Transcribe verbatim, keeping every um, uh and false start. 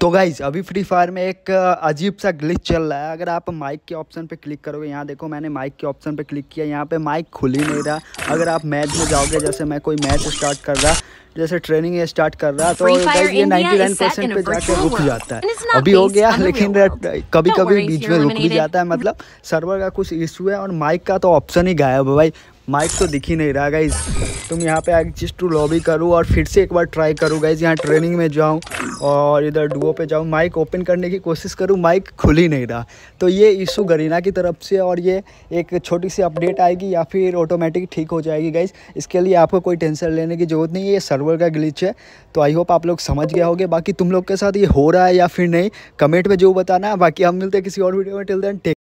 तो गाइज अभी free fire में एक अजीब सा ग्लिच चल रहा है। अगर आप माइक के ऑप्शन पे क्लिक करोगे, यहाँ देखो मैंने माइक के ऑप्शन पे क्लिक किया, यहाँ पे माइक खुल ही नहीं रहा। अगर आप मैच में जाओगे, जैसे मैं कोई मैच स्टार्ट कर रहा, जैसे ट्रेनिंग स्टार्ट कर रहा, तो गाइज ये निन्यानवे परसेंट पे जाकर रुक जाता है। अभी हो गया, लेकिन कभी कभी बीच में रुक भी जाता है। मतलब सर्वर का कुछ इशू है और माइक का तो ऑप्शन ही गायब है भाई, माइक तो दिख ही नहीं रहा। गाइज तुम यहाँ पे एग्जिस्ट टू लॉबी करो और फिर से एक बार ट्राई करो। गाइज यहाँ ट्रेनिंग में जाऊँ और इधर डुओ पे जाऊँ, माइक ओपन करने की कोशिश करूँ, माइक खुल ही नहीं रहा। तो ये इशू गरेना की तरफ से, और ये एक छोटी सी अपडेट आएगी या फिर ऑटोमेटिक ठीक हो जाएगी। गाइज इसके लिए आपको कोई टेंशन लेने की जरूरत नहीं है, ये सर्वर का ग्लिच है। तो आई होप आप लोग समझ गए होंगे। बाकी तुम लोग के साथ ये हो रहा है या फिर नहीं, कमेंट में जो बताना। बाकी हम मिलते हैं किसी और वीडियो में, टिल देन टेक